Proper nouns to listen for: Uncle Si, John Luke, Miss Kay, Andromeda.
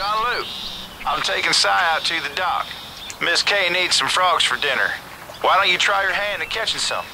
John Luke, I'm taking Si out to the dock. Miss Kay needs some frogs for dinner. Why don't you try your hand at catching some?